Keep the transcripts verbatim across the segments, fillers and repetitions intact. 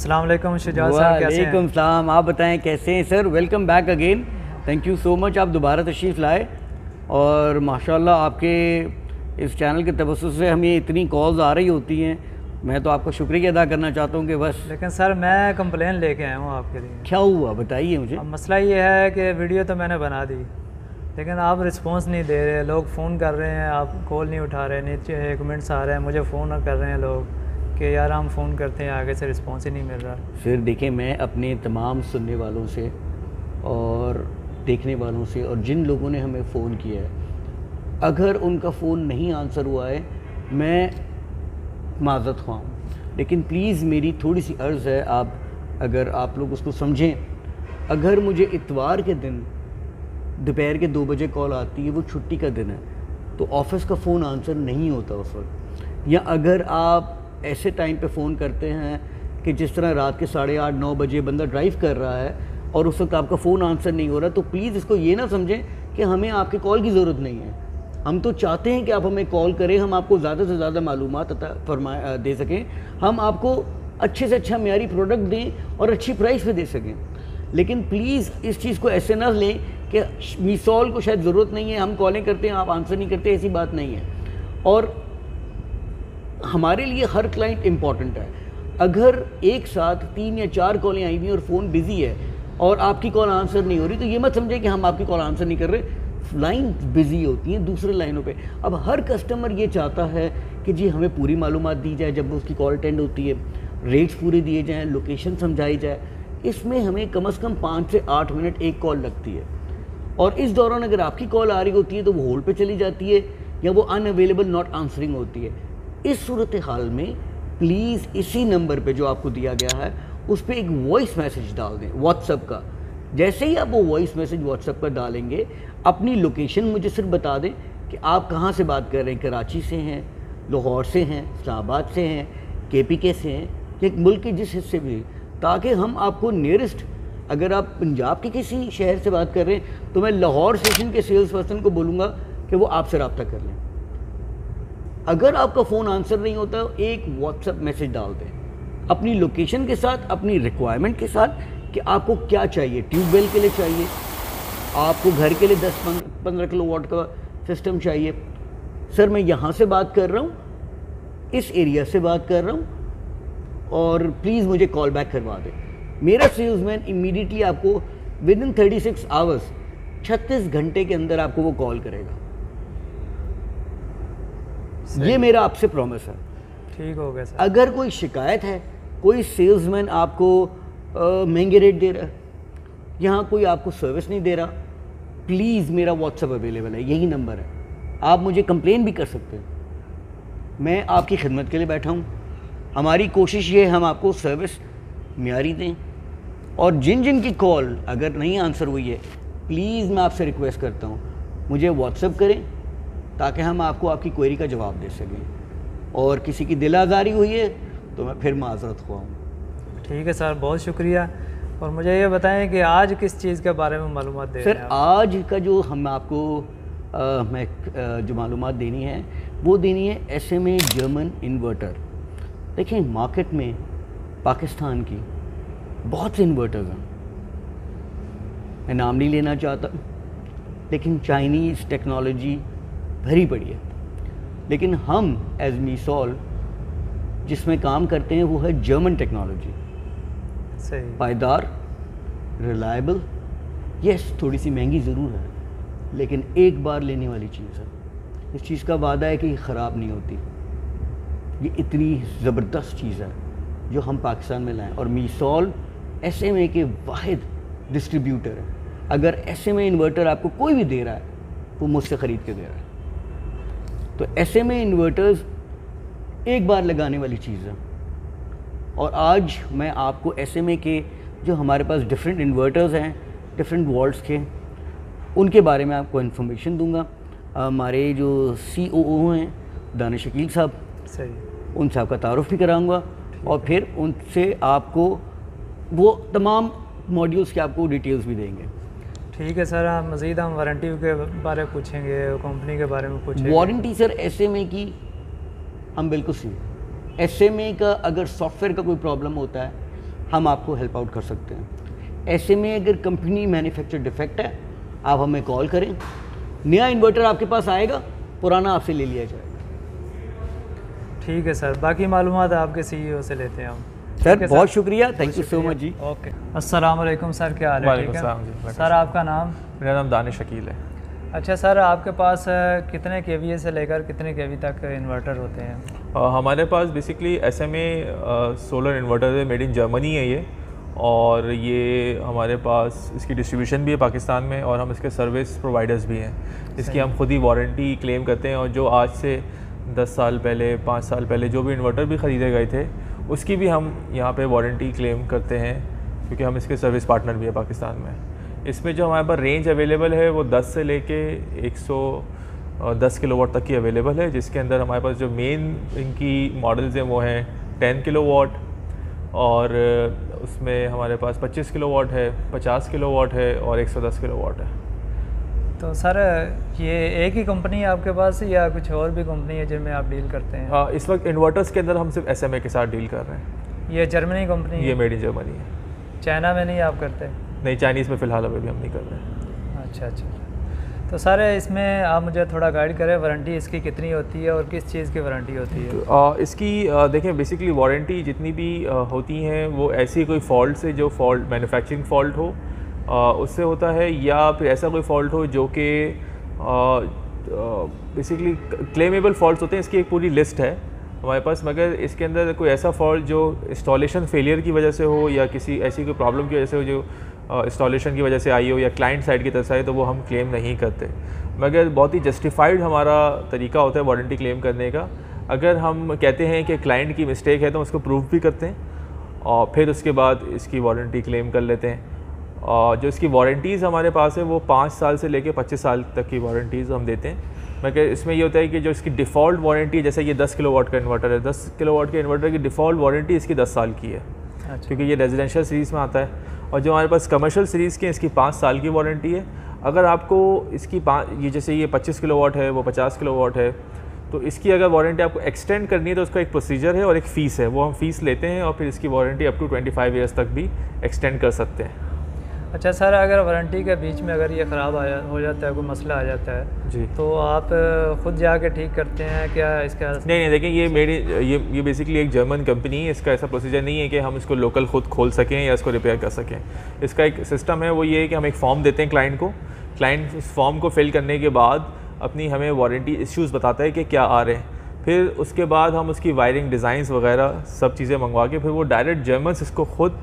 अस्सलाम वालेकुम शुजात साहब, कैसे हैं? सलाम, आप बताएं कैसे हैं sir? Welcome back again, thank you so much, आप दोबारा तशरीफ़ लाए और माशाल्लाह आपके इस चैनल के तवज्जो से हमें इतनी कॉल्स आ रही होती हैं, मैं तो आपका शुक्रिया अदा करना चाहता हूँ कि बस। लेकिन सर मैं कंप्लेन लेके आया हूँ आपके लिए। क्या हुआ बताइए मुझे। अब मसला ये है कि वीडियो तो मैंने बना दी लेकिन आप रिस्पॉन्स नहीं दे रहे, लोग फ़ोन कर रहे हैं आप कॉल नहीं उठा रहे, नीचे कमेंट्स आ रहे हैं, मुझे फ़ोन कर रहे हैं लोग कि यार हम फ़ोन करते हैं आगे से रिस्पॉन्स ही नहीं मिल रहा। फिर देखें, मैं अपने तमाम सुनने वालों से और देखने वालों से और जिन लोगों ने हमें फ़ोन किया है, अगर उनका फ़ोन नहीं आंसर हुआ है मैं माजरत ख्वाह हूँ, लेकिन प्लीज़ मेरी थोड़ी सी अर्ज़ है, आप अगर आप लोग उसको समझें। अगर मुझे इतवार के दिन दोपहर के दो बजे कॉल आती है, वो छुट्टी का दिन है तो ऑफिस का फ़ोन आंसर नहीं होता उस वक्त, या अगर आप ऐसे टाइम पे फ़ोन करते हैं कि जिस तरह रात के साढ़े आठ नौ बजे बंदा ड्राइव कर रहा है और उस वक्त आपका फ़ोन आंसर नहीं हो रहा, तो प्लीज़ इसको ये ना समझें कि हमें आपके कॉल की ज़रूरत नहीं है। हम तो चाहते हैं कि आप हमें कॉल करें, हम आपको ज़्यादा से ज़्यादा मालूमात फरमाए दे सकें, हम आपको अच्छे से अच्छा म्यारी प्रोडक्ट दें और अच्छी प्राइस पे दे सकें, लेकिन प्लीज़ इस चीज़ को ऐसे ना लें कि मिसॉल को शायद ज़रूरत नहीं है, हम कॉलें करते हैं आप आंसर नहीं करते, ऐसी बात नहीं है। और हमारे लिए हर क्लाइंट इम्पॉर्टेंट है। अगर एक साथ तीन या चार कॉलें आई हुई हैं और फ़ोन बिज़ी है और आपकी कॉल आंसर नहीं हो रही, तो ये मत समझें कि हम आपकी कॉल आंसर नहीं कर रहे, लाइन बिज़ी होती हैं दूसरे लाइनों पे। अब हर कस्टमर ये चाहता है कि जी हमें पूरी मालूमात दी जाए जब उसकी कॉल अटेंड होती है, रेट्स पूरे दिए जाएँ, लोकेशन समझाई जाए। इसमें हमें कम अज़ कम पाँच से आठ मिनट एक कॉल लगती है, और इस दौरान अगर आपकी कॉल आ रही होती है तो वो होल्ड पे चली जाती है या वो अनअवेलेबल नॉट आंसरिंग होती है। इस सूरत हाल में प्लीज़ इसी नंबर पे जो आपको दिया गया है उस पर एक वॉइस मैसेज डाल दें व्हाट्सएप का। जैसे ही आप वो वॉइस मैसेज व्हाट्सएप का डालेंगे, अपनी लोकेशन मुझे सिर्फ बता दें कि आप कहाँ से बात कर रहे हैं, कराची से हैं, लाहौर से हैं, इस्लामाबाद से हैं, के पी के से हैं, या मुल्क के जिस हिस्से भी, ताकि हम आपको नियरेस्ट, अगर आप पंजाब के किसी शहर से बात कर रहे हैं तो मैं लाहौर स्टेशन के सेल्स पर्सन को बोलूँगा कि वो आपसे रब्ता कर लें। अगर आपका फ़ोन आंसर नहीं होता, एक व्हाट्सएप मैसेज डाल दें अपनी लोकेशन के साथ, अपनी रिक्वायरमेंट के साथ कि आपको क्या चाहिए। ट्यूबवेल के लिए चाहिए, आपको घर के लिए दस पंद्रह किलो वाट का सिस्टम चाहिए, सर मैं यहाँ से बात कर रहा हूँ, इस एरिया से बात कर रहा हूँ और प्लीज़ मुझे कॉल बैक करवा दें। मेरा सेल्समैन इमीडिएटली आपको within thirty six hours छत्तीस घंटे के अंदर आपको वो कॉल करेगा, ये मेरा आपसे प्रॉमिस है। ठीक हो गया सर। अगर कोई शिकायत है, कोई सेल्समैन आपको महंगे रेट दे रहा है, यहाँ कोई आपको सर्विस नहीं दे रहा, प्लीज़ मेरा व्हाट्सएप अवेलेबल है, यही नंबर है, आप मुझे कंप्लेन भी कर सकते हैं, मैं आपकी खिदमत के लिए बैठा हूँ। हमारी कोशिश ये है हम आपको सर्विस म्यारी दें, और जिन जिन की कॉल अगर नहीं आंसर हुई है, प्लीज़ मैं आपसे रिक्वेस्ट करता हूँ मुझे व्हाट्सएप करें ताकि हम आपको आपकी क्वेरी का जवाब दे सकें, और किसी की दिल आज़ारी हुई है तो मैं फिर माजरत खुआऊँ। ठीक है सर, बहुत शुक्रिया। और मुझे ये बताएं कि आज किस चीज़ के बारे में मालूमात दें? सर आज का जो हम आपको आ, मैं आ, जो मालूमात देनी है वो देनी है S M A German inverter. देखिए मार्केट में पाकिस्तान की बहुत से इन्वर्टर्स हैं, मैं नाम नहीं लेना चाहता, लेकिन चाइनीज़ टेक्नोलॉजी भरी पड़ी है, लेकिन हम एज मिसॉल जिसमें काम करते हैं वो है जर्मन टेक्नोलॉजी। सही, पायदार, रिलायबल, यस थोड़ी सी महंगी ज़रूर है लेकिन एक बार लेने वाली चीज़ है। इस चीज़ का वादा है कि ख़राब नहीं होती, ये इतनी ज़बरदस्त चीज़ है जो हम पाकिस्तान में लाएँ, और मिसॉल एस एम ए के वाहिद डिस्ट्रीब्यूटर है। अगर एस एम ए इन्वर्टर आपको कोई भी दे रहा है वो मुझसे ख़रीद के दे रहा है, तो एस एम ए इन्वर्टर्स एक बार लगाने वाली चीज़ है। और आज मैं आपको एस एम ए के जो हमारे पास डिफरेंट इन्वर्टर्स हैं डिफरेंट वॉल्ट्स के, उनके बारे में आपको इन्फॉर्मेशन दूँगा। हमारे जो सी ओ ओ हैं दानिश अकील साहब, सही, उन साहब का तारुफ भी कराऊँगा, और फिर उनसे आपको वो तमाम मॉड्यूल्स के आपको डिटेल्स भी देंगे। ठीक है सर, आप मज़ीद हम वारंटी के बारे में पूछेंगे, कंपनी के बारे में पूछेंगे। वारंटी सर एसएमए की हम बिल्कुल सी एसएमए का अगर सॉफ्टवेयर का कोई प्रॉब्लम होता है हम आपको हेल्प आउट कर सकते हैं। ऐसे में अगर कंपनी मैन्युफैक्चर डिफेक्ट है, आप हमें कॉल करें, नया इन्वर्टर आपके पास आएगा, पुराना आपसे ले लिया जाएगा। ठीक है सर, बाकी मालूमात आपके सीईओ से लेते हैं हम। सर बहुत शुक्रिया, thank you so much ji. Okay, अस्सलाम वालेकुम सर, क्या हाल है? ठीक है सर, आपका नाम? मेरा नाम दानिश अकील है। अच्छा सर, आपके पास कितने केवीए से लेकर कितने केवी तक इन्वर्टर होते हैं? आ, हमारे पास बेसिकली एसएमए सोलर इन्वर्टर है, मेड इन जर्मनी है ये, और ये हमारे पास इसकी डिस्ट्रीब्यूशन भी है पाकिस्तान में, और हम इसके सर्विस प्रोवाइडर्स भी हैं, जिसकी हम खुद ही वारंटी क्लेम करते हैं। और जो आज से दस साल पहले, पाँच साल पहले जो भी इन्वर्टर भी ख़रीदे गए थे, उसकी भी हम यहाँ पे वारंटी क्लेम करते हैं, क्योंकि हम इसके सर्विस पार्टनर भी है पाकिस्तान में। इसमें जो हमारे पास रेंज अवेलेबल है वो दस से लेके एक सौ दस किलोवाट तक की अवेलेबल है, जिसके अंदर हमारे पास जो मेन इनकी मॉडल्स हैं वो हैं दस किलोवाट, और उसमें हमारे पास पच्चीस किलोवाट है, पचास किलोवाट है और एक सौ दस किलोवाट है। तो सर ये एक ही कंपनी है आपके पास या कुछ और भी कंपनी है जिनमें आप डील करते हैं? हाँ, इस वक्त इन्वर्टर्स के अंदर हम सिर्फ एसएमए के साथ डील कर रहे हैं। ये जर्मनी कंपनी? ये मेड इन जर्मनी है। चाइना में नहीं आप करते? नहीं, चाइनीज़ में फ़िलहाल अभी भी हम नहीं कर रहे हैं। अच्छा अच्छा, तो सर इसमें आप मुझे थोड़ा गाइड करें, वारंटी इसकी कितनी होती है और किस चीज़ की वारंटी होती है? तो, आ, इसकी देखें बेसिकली वारंटी जितनी भी आ, होती हैं वो ऐसी कोई फॉल्ट से, जो फॉल्ट मैन्युफैक्चरिंग फॉल्ट हो आ, उससे होता है, या फिर ऐसा कोई फॉल्ट हो जो कि बेसिकली क्लेमेबल फॉल्ट्स होते हैं। इसकी एक पूरी लिस्ट है हमारे पास, मगर इसके अंदर कोई ऐसा फॉल्ट जो इंस्टॉलेशन फेलियर की वजह से हो, या किसी ऐसी कोई प्रॉब्लम की वजह से हो जो इंस्टॉलेशन की वजह से आई हो, या क्लाइंट साइड की तरफ से आई, तो वो हम क्लेम नहीं करते। मगर बहुत ही जस्टिफाइड हमारा तरीका होता है वारंटी क्लेम करने का। अगर हम कहते हैं कि क्लाइंट की मिस्टेक है तो उसको प्रूफ भी करते हैं, और फिर उसके बाद इसकी वारंटी क्लेम कर लेते हैं। और जो इसकी वारंटीज़ हमारे पास है वो पाँच साल से लेके पच्चीस साल तक की वारंटीज़ हम देते हैं। मगर इसमें ये होता है कि जो इसकी डिफ़ॉल्ट वारंटी, जैसे ये दस किलोवाट का इन्वर्टर है, दस किलोवाट के इन्वर्टर की डिफ़ॉल्ट वारंटी इसकी दस साल की है। अच्छा। क्योंकि ये रेजिडेंशियल सीरीज़ में आता है, और जो हमारे पास कमर्शियल सीरीज़ की इसकी पाँच साल की वारंटी है। अगर आपको इसकी पाँच, ये जैसे ये पच्चीस किलोवाट है, वो पचास किलोवाट है, तो इसकी अगर वारंटी आपको एक्सटेंड करनी है तो उसका एक प्रोसीजर है और एक फ़ीस है, वो हम फ़ीस लेते हैं, और फिर इसकी warranty up to twenty five years तक भी एक्सटेंड कर सकते हैं। अच्छा सर, अगर वारंटी के बीच में अगर ये ख़राब आया हो जाता है, कोई मसला आ जाता है जी, तो आप ख़ुद जाके ठीक करते हैं क्या इसका? नहीं नहीं, देखिए ये मेरी ये ये बेसिकली एक जर्मन कंपनी है, इसका ऐसा प्रोसीजर नहीं है कि हम इसको लोकल ख़ुद खोल सकें या इसको रिपेयर कर सकें। इसका एक सिस्टम है, वो ये है कि हम एक फ़ॉर्म देते हैं क्लाइंट को, क्लाइंट उस फॉर्म को फिल करने के बाद अपनी हमें वारंटी इश्यूज़ बताता है कि क्या आ रहे हैं, फिर उसके बाद हम उसकी वायरिंग डिज़ाइंस वगैरह सब चीज़ें मंगवा के फिर वो डायरेक्ट जर्मन्स इसको खुद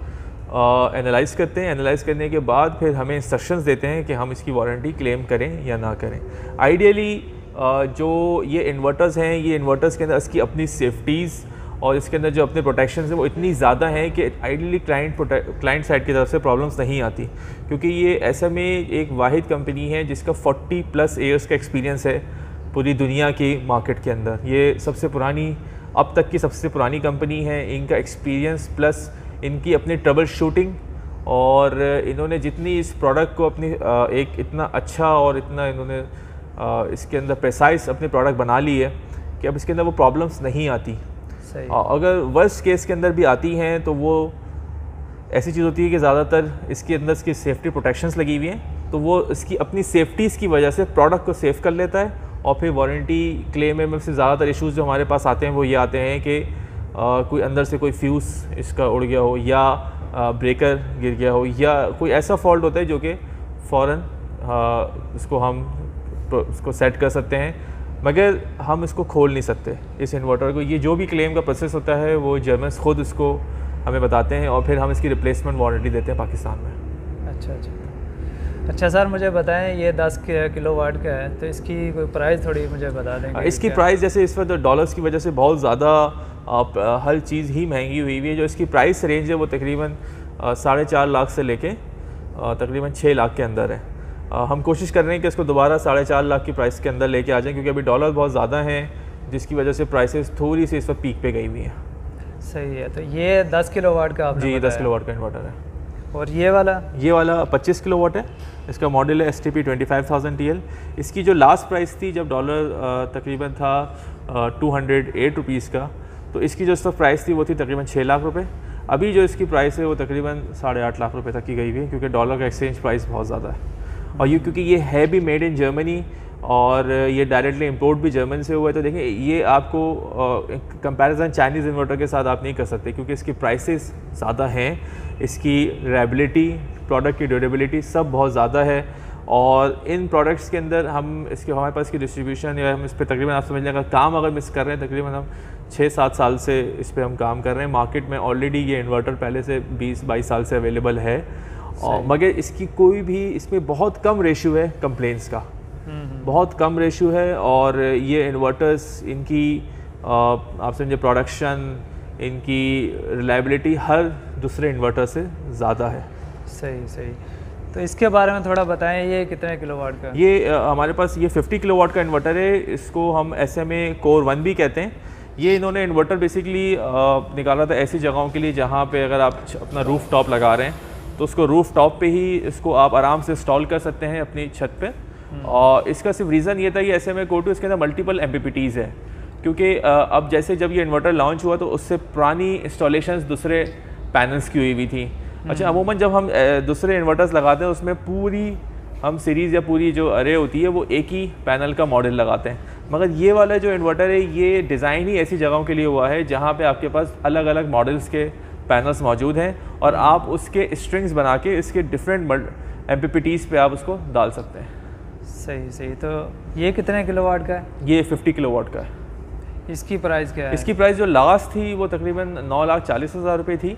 एनालाइज़ uh, करते हैं। एनालाइज़ करने के बाद फिर हमें इंस्ट्रक्शंस देते हैं कि हम इसकी वारंटी क्लेम करें या ना करें। आइडियली uh, जो ये इन्वर्टर्स हैं, ये इन्वर्टर्स के अंदर इसकी अपनी सेफ्टीज़ और इसके अंदर जो अपने प्रोटेक्शन हैं वो इतनी ज़्यादा हैं कि आइडियली क्लाइंट क्लाइंट साइड की तरफ से प्रॉब्लम्स नहीं आती, क्योंकि ये एसएमए एक वाहिद कंपनी है जिसका फोर्टी प्लस ईयर्स का एक्सपीरियंस है पूरी दुनिया की मार्केट के अंदर। ये सबसे पुरानी, अब तक की सबसे पुरानी कंपनी है। इनका एक्सपीरियंस प्लस इनकी अपनी ट्रबल शूटिंग, और इन्होंने जितनी इस प्रोडक्ट को अपनी एक इतना अच्छा और इतना इन्होंने इसके अंदर प्रिसाइज अपनी प्रोडक्ट बना ली है कि अब इसके अंदर वो प्रॉब्लम्स नहीं आती। सही। अगर वर्स्ट केस के अंदर भी आती हैं तो वो ऐसी चीज़ होती है कि ज़्यादातर इसके अंदर इसकी सेफ्टी प्रोटेक्शंस लगी हुई हैं, तो वो इसकी अपनी सेफ्टीज़ की वजह से प्रोडक्ट को सेफ कर लेता है। और फिर वारंटी क्लेम में सबसे ज़्यादातर इशूज़ जो हमारे पास आते हैं वो ये आते हैं कि Uh, कोई अंदर से कोई फ्यूज़ इसका उड़ गया हो, या uh, ब्रेकर गिर गया हो, या कोई ऐसा फॉल्ट होता है जो कि फ़ौरन uh, इसको हम इसको सेट कर सकते हैं, मगर हम इसको खोल नहीं सकते इस इन्वर्टर को। ये जो भी क्लेम का प्रोसेस होता है वो जर्मन्स ख़ुद इसको हमें बताते हैं, और फिर हम इसकी रिप्लेसमेंट वारंटी देते हैं पाकिस्तान में। अच्छा अच्छा अच्छा सर, मुझे बताएं ये दस किलो वाट का है तो इसकी कोई प्राइस थोड़ी मुझे बता दें? इसकी प्राइस जैसे इस वक्त डॉलर्स की वजह से बहुत ज़्यादा आप हर चीज़ ही महंगी हुई हुई है। जो इसकी प्राइस रेंज है वो तकरीबन साढ़े चार लाख से लेके तकरीबन छः लाख के अंदर है। आ, हम कोशिश कर रहे हैं कि इसको दोबारा साढ़े चार लाख की प्राइस के अंदर लेके आ जाएं, क्योंकि अभी डॉलर बहुत ज़्यादा हैं जिसकी वजह से प्राइसेस थोड़ी सी इस वक्त पीक पे गई हुई हैं। सही है। तो ये दस किलो वाट का आपने जी दस किलो वाट का इन्वर्टर है, और ये वाला ये वाला पच्चीस किलो वाट है। इसका मॉडल है S T P twenty five thousand T L. इसकी जो लास्ट प्राइस थी जब डॉलर तकरीबन था टू हंड्रेड एट रुपीज़ का, तो इसकी जो इस प्राइस थी वो थी तकरीबन छः लाख रुपए। अभी जो इसकी प्राइस है वो तकरीबन साढ़े आठ लाख रुपए तक की गई हुई है, क्योंकि डॉलर का एक्सचेंज प्राइस बहुत ज़्यादा है। और ये क्योंकि ये है भी मेड इन जर्मनी और ये डायरेक्टली इंपोर्ट भी जर्मन से हुआ है, तो देखिए ये आपको कंपैरिजन चाइनीज़ इन्वर्टर के साथ आप नहीं कर सकते, क्योंकि इसकी प्राइसेस ज़्यादा हैं, इसकी रिलायबिलिटी, प्रोडक्ट की ड्यूरेबिलिटी सब बहुत ज़्यादा है। और इन प्रोडक्ट्स के अंदर हम इसके हमारे पास की डिस्ट्रीब्यूशन या हम इस पर तकरीबन आप समझ लेंगे काम अगर मिस कर रहे हैं, तकरीबन हम छः सात साल से इस पर हम काम कर रहे हैं। मार्केट में ऑलरेडी ये इन्वर्टर पहले से बीस बाईस साल से अवेलेबल है, और मगर इसकी कोई भी इसमें बहुत कम रेशियो है कंप्लेंट्स का, बहुत कम रेशियो है। और ये इन्वर्टर्स इनकी आप समझे प्रोडक्शन, इनकी रिलायबिलिटी हर दूसरे इन्वर्टर से ज़्यादा है। सही सही, तो इसके बारे में थोड़ा बताएं, ये कितने किलोवाट का? ये आ, हमारे पास ये पचास किलोवाट का इन्वर्टर है, इसको हम S M A core one भी कहते हैं। ये इन्होंने इन्वर्टर बेसिकली निकाला था ऐसी जगहों के लिए जहाँ पे अगर आप अपना रूफ़ टॉप लगा रहे हैं तो उसको रूफ़ टॉप पे ही इसको आप आराम से इंस्टॉल कर सकते हैं अपनी छत पे। और इसका सिर्फ रीज़न ये था कि S M A core two इसके अंदर multiple M P P Ts है, क्योंकि अब जैसे जब ये इन्वर्टर लॉन्च हुआ तो उससे पुरानी इंस्टॉलेशन दूसरे पैनल्स की हुई हुई थी। अच्छा, अमूमन जब हम दूसरे इन्वर्टर्स लगाते हैं उसमें पूरी हम सीरीज़ या पूरी जो अरे होती है वो एक ही पैनल का मॉडल लगाते हैं, मगर ये वाला जो इन्वर्टर है ये डिज़ाइन ही ऐसी जगहों के लिए हुआ है जहाँ पे आपके पास अलग अलग मॉडल्स के पैनल्स मौजूद हैं और आप उसके स्ट्रिंग्स बना के इसके different M P P Ts पे आप उसको डाल सकते हैं। सही सही, तो ये कितने किलोवाट का है? ये पचास किलोवाट का है। इसकी प्राइस क्या है? इसकी प्राइस जो लास्ट थी वो तकरीबन नौ लाख चालीस हज़ार रुपये थी,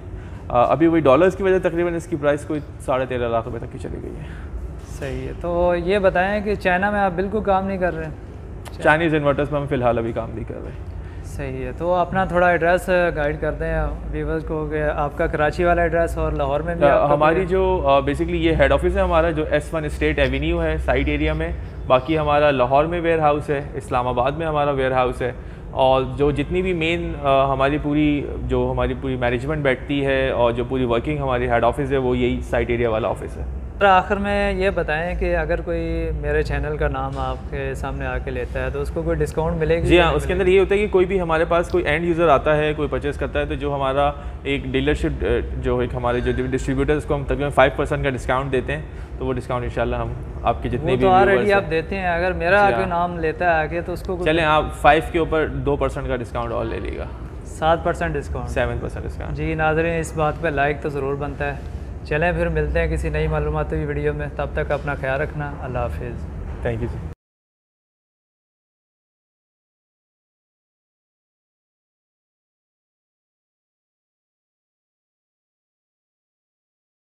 अभी वही डॉलर्स की वजह से तकरीबन इसकी प्राइस कोई साढ़े तेरह लाख रुपए तक की चली गई है। सही है, तो ये बताएं कि चाइना में आप बिल्कुल काम नहीं कर रहे हैं? चाइनीज़ इन्वर्टर्स पर हम फिलहाल अभी काम नहीं कर रहे हैं। सही है, तो अपना थोड़ा एड्रेस गाइड करते हैं व्यूअर्स को कि आपका कराची वाला एड्रेस और लाहौर में भी हमारी जो बेसिकली ये हेड ऑफिस है हमारा जो एस वन स्टेट एवेन्यू है साइड एरिया में, बाकी हमारा लाहौर में वेयर हाउस है, इस्लामाबाद में हमारा वेयर हाउस है, और जो जितनी भी मेन हमारी पूरी जो हमारी पूरी मैनेजमेंट बैठती है और जो पूरी वर्किंग हमारी हेड ऑफिस है वो यही साइट एरिया वाला ऑफिस है। आखिर में ये बताएं कि अगर कोई मेरे चैनल का नाम आपके सामने आके लेता है तो उसको कोई डिस्काउंट मिलेगी? जी हाँ, उसके अंदर ये होता है कि कोई भी हमारे पास कोई एंड यूज़र आता है, कोई परचेस करता है, तो जो हमारा एक डीलरशिप जो एक हमारे जो डिस्ट्रीब्यूटर उसको हम तकरीबन फाइव परसेंट का डिस्काउंट देते हैं, तो वो डिस्काउंट इंशाल्लाह हम आपके जितने भी ऑलरेडी आप देते हैं अगर मेरा आगे नाम लेता है आगे तो उसको चलें आप फाइव के ऊपर दो परसेंट का डिस्काउंट और ले लेगा, सात percent discount, seven percent discount. जी नाज़रीन, इस बात पर लाइक तो ज़रूर बनता है। चलें फिर मिलते हैं किसी नई मालूमाती वीडियो में, तब तक अपना ख्याल रखना। अल्लाह हाफिज़। Thank you.